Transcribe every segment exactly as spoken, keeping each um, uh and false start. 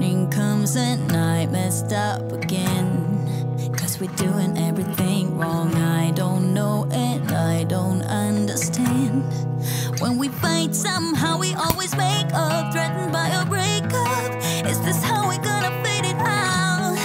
morning comes at night, messed up again. Cause we're doing everything wrong, I don't know and I don't understand. When we fight somehow we always make up, threatened by a breakup. Is this how we're gonna fade it out?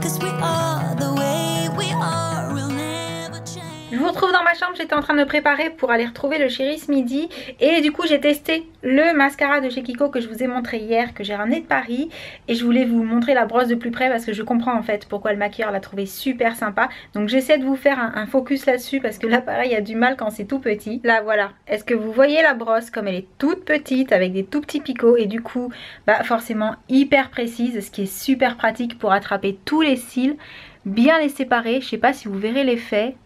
Cause we are the way we are, we'll never change. Je vous retrouve dans ma chambre, j'étais en train de me préparer pour aller retrouver le chéri ce midi. Et du coup j'ai testé le mascara de chez Kiko que je vous ai montré hier, que j'ai ramené de Paris. Et je voulais vous montrer la brosse de plus près parce que je comprends en fait pourquoi le maquilleur l'a trouvé super sympa. Donc j'essaie de vous faire un, un focus là-dessus parce que là pareil il y a du mal quand c'est tout petit. Là voilà, est-ce que vous voyez la brosse comme elle est toute petite avec des tout petits picots et du coup bah forcément hyper précise, ce qui est super pratique pour attraper tous les cils, bien les séparer. Je sais pas si vous verrez l'effet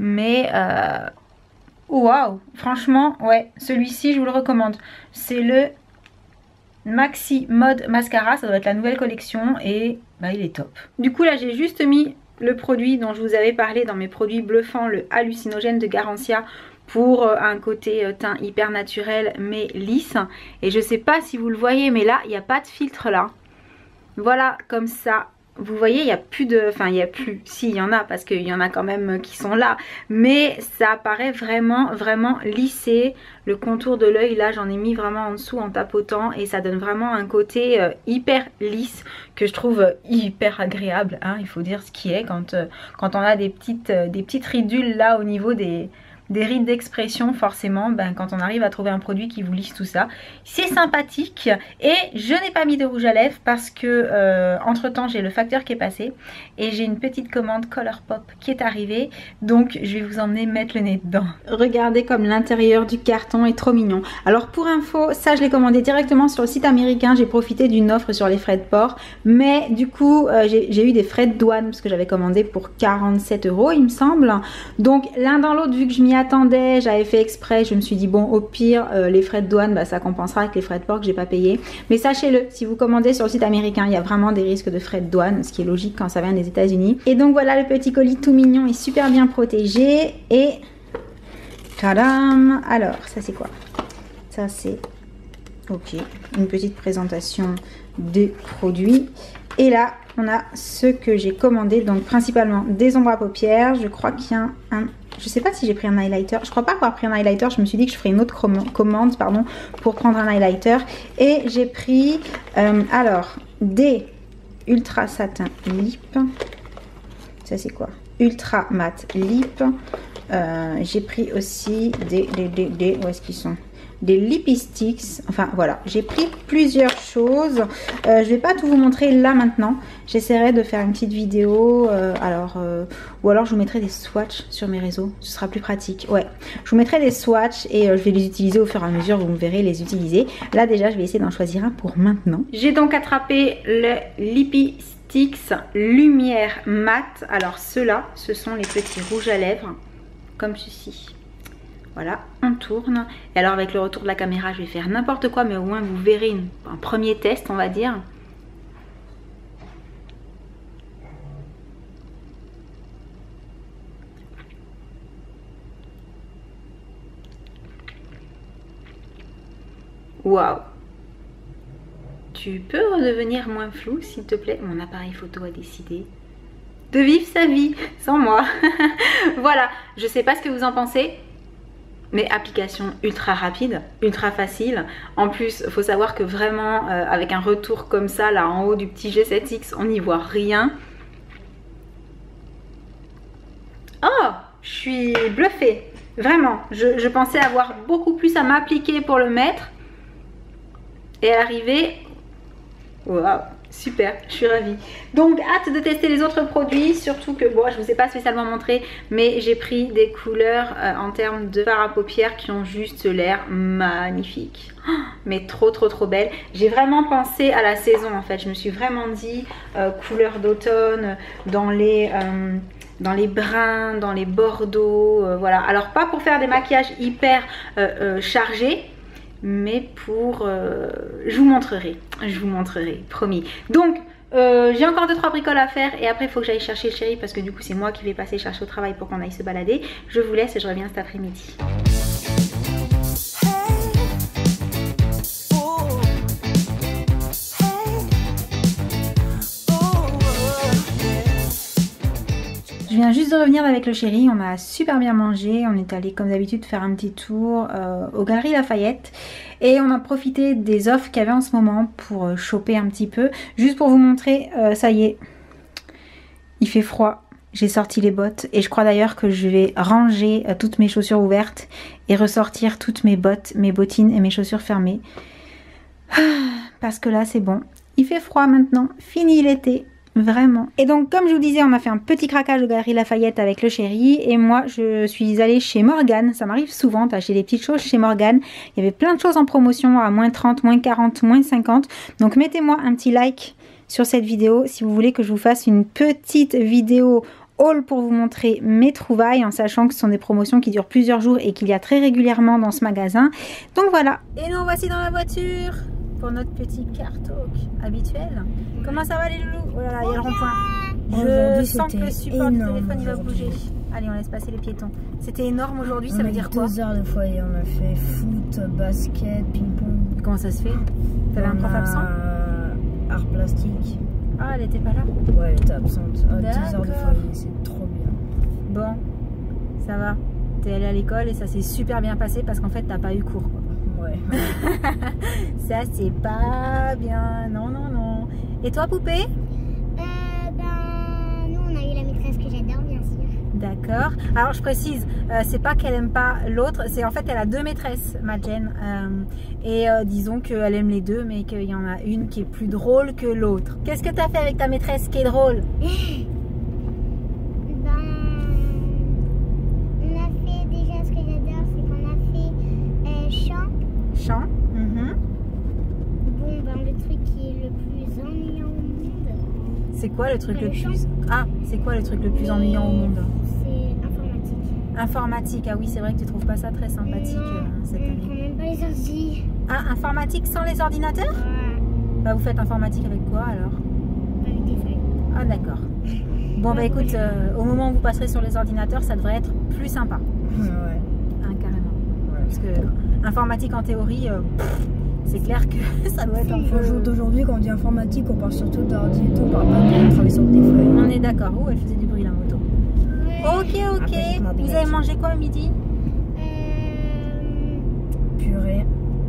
mais... Euh... Waouh, franchement, ouais, celui-ci je vous le recommande. C'est le Maxi Mode Mascara, ça doit être la nouvelle collection et bah il est top. Du coup là j'ai juste mis le produit dont je vous avais parlé dans mes produits bluffants, le hallucinogène de Garancia, pour un côté teint hyper naturel mais lisse. Et je sais pas si vous le voyez mais là il n'y a pas de filtre là. Voilà, comme ça. Vous voyez, il n'y a plus de... Enfin, il n'y a plus... Si, il y en a, parce qu'il y en a quand même qui sont là. Mais ça apparaît vraiment, vraiment lissé. Le contour de l'œil, là, j'en ai mis vraiment en dessous en tapotant. Et ça donne vraiment un côté euh, hyper lisse que je trouve euh, hyper agréable. Hein, il faut dire ce qui est quand, euh, quand on a des petites, euh, des petites ridules là au niveau des... Des rides d'expression, forcément, ben, quand on arrive à trouver un produit qui vous lisse tout ça, c'est sympathique. Et je n'ai pas mis de rouge à lèvres parce que, euh, entre temps, j'ai le facteur qui est passé et j'ai une petite commande Colourpop qui est arrivée. Donc, je vais vous emmener mettre le nez dedans. Regardez comme l'intérieur du carton est trop mignon. Alors, pour info, ça, je l'ai commandé directement sur le site américain. J'ai profité d'une offre sur les frais de port, mais du coup, euh, j'ai eu des frais de douane parce que j'avais commandé pour quarante-sept euros, il me semble. Donc, l'un dans l'autre, vu que je m'y attendais, j'avais fait exprès, je me suis dit bon au pire euh, les frais de douane bah, ça compensera avec les frais de port que j'ai pas payé, mais sachez-le, si vous commandez sur le site américain il y a vraiment des risques de frais de douane, ce qui est logique quand ça vient des États-Unis. Et donc voilà le petit colis tout mignon et super bien protégé et tadam. Alors ça c'est quoi? Ça c'est ok, une petite présentation des produits. Et là on a ce que j'ai commandé, donc principalement des ombres à paupières. Je crois qu'il y a un, un je sais pas si j'ai pris un highlighter, je crois pas avoir pris un highlighter, je me suis dit que je ferais une autre commande pardon, pour prendre un highlighter. Et j'ai pris euh, alors des ultra satin lip, ça c'est quoi, ultra mat lip. Euh, j'ai pris aussi des, des, des, des où est-ce qu'ils sont, des lipsticks, enfin voilà, j'ai pris plusieurs choses. Euh, je vais pas tout vous montrer là maintenant, j'essaierai de faire une petite vidéo euh, alors euh, ou alors je vous mettrai des swatchs sur mes réseaux, ce sera plus pratique. Ouais, je vous mettrai des swatchs et euh, je vais les utiliser au fur et à mesure, vous me verrez les utiliser. Là déjà je vais essayer d'en choisir un pour maintenant. J'ai donc attrapé le lipsticks lumière mat. Alors ceux-là, ce sont les petits rouges à lèvres comme ceci. Voilà, on tourne. Et alors avec le retour de la caméra, je vais faire n'importe quoi, mais au moins vous verrez une, un premier test, on va dire. Waouh! Tu peux redevenir moins flou, s'il te plaît? Mon appareil photo a décidé de vivre sa vie sans moi. Voilà, je sais pas ce que vous en pensez. Mais application ultra rapide, ultra facile. En plus, faut savoir que vraiment, euh, avec un retour comme ça, là en haut du petit G sept X, on n'y voit rien. Oh, je suis bluffée. Vraiment, je, je pensais avoir beaucoup plus à m'appliquer pour le mettre. Et à l'arrivée, waouh, super, je suis ravie. Donc hâte de tester les autres produits, surtout que bon, je vous ai pas spécialement montré, mais j'ai pris des couleurs euh, en termes de fard à paupières qui ont juste l'air magnifique, oh, mais trop trop trop belle. J'ai vraiment pensé à la saison en fait, je me suis vraiment dit euh, couleur d'automne dans les... Euh, dans les bruns, dans les bordeaux, euh, voilà. Alors pas pour faire des maquillages hyper euh, euh, chargés, mais pour... Euh, je vous montrerai, je vous montrerai, promis. Donc, euh, j'ai encore deux trois bricoles à faire et après il faut que j'aille chercher le chéri parce que du coup c'est moi qui vais passer chercher au travail pour qu'on aille se balader. Je vous laisse et je reviens cet après-midi. viens juste de revenir avec le chéri, on m'a super bien mangé, on est allé comme d'habitude faire un petit tour euh, aux Galeries Lafayette et on a profité des offres qu'il y avait en ce moment pour choper un petit peu. Juste pour vous montrer, euh, ça y est, il fait froid, j'ai sorti les bottes et je crois d'ailleurs que je vais ranger euh, toutes mes chaussures ouvertes et ressortir toutes mes bottes, mes bottines et mes chaussures fermées. Parce que là c'est bon, il fait froid maintenant, fini l'été. Vraiment. Et donc comme je vous disais, on a fait un petit craquage aux Galeries Lafayette avec le chéri et moi je suis allée chez Morgane. Ça m'arrive souvent d'acheter des petites choses chez Morgane. Il y avait plein de choses en promotion à moins trente, moins quarante, moins cinquante. Donc mettez-moi un petit like sur cette vidéo si vous voulez que je vous fasse une petite vidéo haul pour vous montrer mes trouvailles, en sachant que ce sont des promotions qui durent plusieurs jours et qu'il y a très régulièrement dans ce magasin. Donc voilà. Et nous voici dans la voiture pour notre petit car talk habituel. Ouais. Comment ça va les loulous? Oh là là, il y a le rond-point. Je sens que le support du téléphone va bouger. Allez, on laisse passer les piétons. C'était énorme aujourd'hui, ça veut dire quoi? deux heures de foyer, on a fait foot, basket, ping-pong. Comment ça se fait? T'avais un prof absent? Art plastique. Ah, elle était pas là? Ouais, elle était absente. Ah, deux heures de foyer, c'est trop bien. Bon, ça va. T'es allée à l'école et ça s'est super bien passé parce qu'en fait, t'as pas eu cours, quoi. Ouais. Ça c'est pas bien, non non non. Et toi poupée? Euh ben nous on a eu la maîtresse que j'adore bien sûr. D'accord, alors je précise, euh, c'est pas qu'elle aime pas l'autre, c'est en fait elle a deux maîtresses, ma Jen, euh, et euh, disons qu'elle aime les deux mais qu'il y en a une qui est plus drôle que l'autre. Qu'est-ce que t'as fait avec ta maîtresse qui est drôle? Mm-hmm. Bon ben le truc qui est le plus ennuyant au monde. C'est quoi le truc le, le plus... Ah, c'est quoi le truc le plus et ennuyant au monde? C'est informatique. Informatique, ah oui c'est vrai que tu trouves pas ça très sympathique non, hein, cette année. On n'aime pas les ordi. Ah, informatique sans les ordinateurs? Ouais. Bah vous faites informatique avec quoi alors? Avec des feuilles. Ah d'accord. Bon bah écoute, euh, au moment où vous passerez sur les ordinateurs ça devrait être plus sympa. Ouais. Ah, carrément. Ouais. Parce que... informatique en théorie, euh, c'est clair que ça doit être un peu... Le jour d'aujourd'hui, quand on dit informatique, on parle surtout d'ordi et tout, on parle pas de travailler sur des feuilles. On est d'accord. Oh, elle faisait du bruit la moto. Oui. Ok, ok. Vous avez mangé quoi à midi? euh... Purée.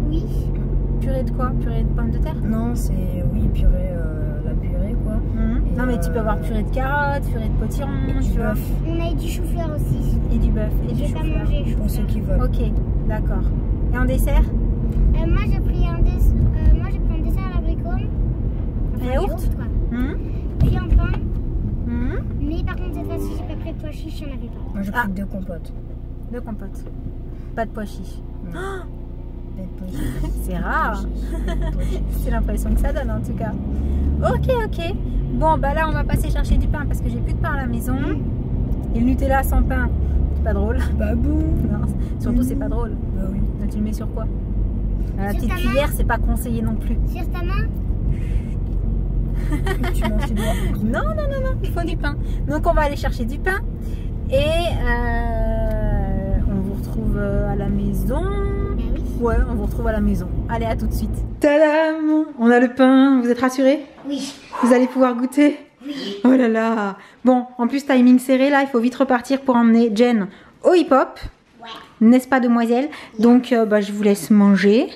Oui. Purée de quoi? Purée de pommes de terre? Non, c'est... Oui, purée, euh, la purée quoi. Mm-hmm. Non, mais euh... tu peux avoir purée de carottes, purée de potiron, tu vois. On a eu du chou-fleur aussi. Et du bœuf. Et du chou-fleur. Pour ceux qui veulent. Ok, d'accord. Et en dessert? euh, Moi j'ai pris, euh, pris un dessert à l'abricot. Enfin, yaourt quoi. Mmh. Puis un pain. Mmh. Mais par contre cette fois-ci j'ai pas pris de pois chiche, j'en avais pas. Moi j'ai pris ah. deux compotes. Deux compotes. Pas de pois chiche. Oh c'est rare. C'est l'impression que ça donne en tout cas. Ok ok. Bon bah là on va passer chercher du pain parce que j'ai plus de pain à la maison. Mmh. Et le Nutella sans pain, c'est pas drôle. Babou. Non, surtout mmh. c'est pas drôle. Bah oui. Tu le mets sur quoi? À la sur petite cuillère, c'est pas conseillé non plus. Sur ta main? Tu manges du non, non, non, non, il faut du pain. Donc on va aller chercher du pain. Et euh, on vous retrouve à la maison. Ouais, on vous retrouve à la maison. Allez, à tout de suite. Tadam! On a le pain, vous êtes rassurés? Oui. Vous allez pouvoir goûter? Oui. Oh là là. Bon, en plus timing serré là, il faut vite repartir pour emmener Jen au hip-hop. N'est-ce pas demoiselle? Donc euh, bah, je vous laisse manger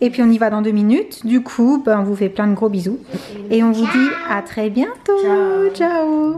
et puis on y va dans deux minutes. Du coup bah, on vous fait plein de gros bisous et on vous dit à très bientôt. Ciao, ciao.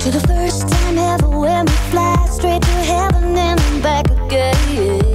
To the first time ever when we fly straight to heaven and back again.